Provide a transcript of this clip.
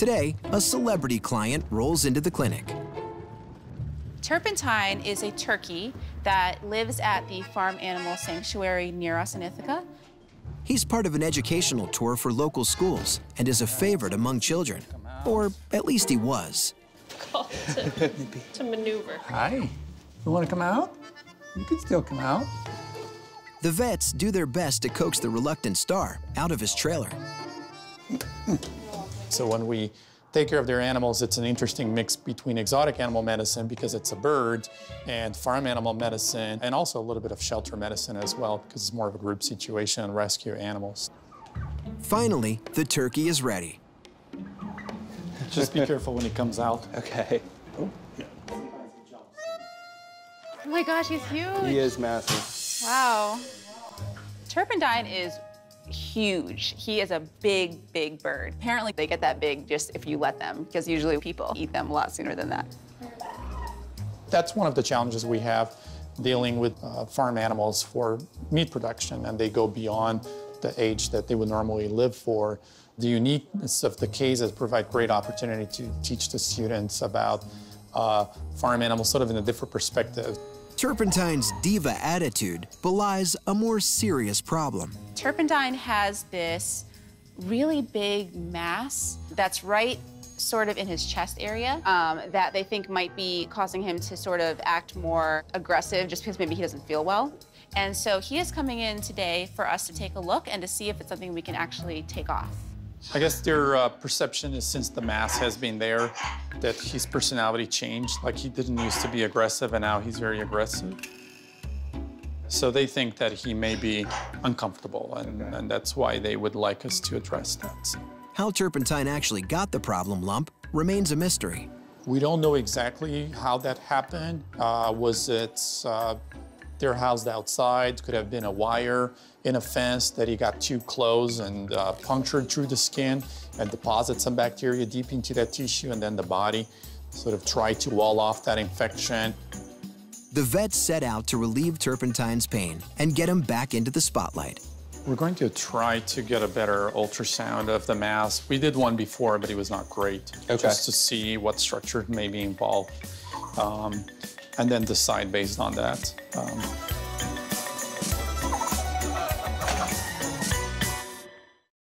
Today, a celebrity client rolls into the clinic. Turpentine is a turkey that lives at the farm animal sanctuary near us in Ithaca. He's part of an educational tour for local schools and is a favorite among children, or at least he was. Called to maneuver. Hi. You want to come out? You can still come out. The vets do their best to coax the reluctant star out of his trailer. So when we take care of their animals, it's an interesting mix between exotic animal medicine, because it's a bird, and farm animal medicine, and also a little bit of shelter medicine as well, because it's more of a group situation and rescue animals. Finally, the turkey is ready. Just be careful when he comes out. Okay. Oh. Oh my gosh, he's huge. He is massive. Wow. Turpentine is huge. He is a big, big bird. Apparently, they get that big just if you let them, because usually people eat them a lot sooner than that. That's one of the challenges we have dealing with farm animals for meat production, and they go beyond the age that they would normally live for. The uniqueness of the cases provide great opportunity to teach the students about farm animals sort of in a different perspective. Turpentine's diva attitude belies a more serious problem. Turpentine has this really big mass that's right sort of in his chest area that they think might be causing him to sort of act more aggressive just because maybe he doesn't feel well. And so he is coming in today for us to take a look and to see if it's something we can actually take off. I guess their perception is, since the mass has been there, that his personality changed. Like, he didn't used to be aggressive, and now he's very aggressive. So they think that he may be uncomfortable, and that's why they would like us to address that. How Turpentine actually got the problem lump remains a mystery. We don't know exactly how that happened. Was it their housed outside? Could have been a wire in a fence that he got too close and punctured through the skin and deposited some bacteria deep into that tissue, and then the body sort of tried to wall off that infection. The vets set out to relieve Turpentine's pain and get him back into the spotlight. We're going to try to get a better ultrasound of the mass. We did one before, but it was not great. Okay. Just to see what structure may be involved. And then decide based on that.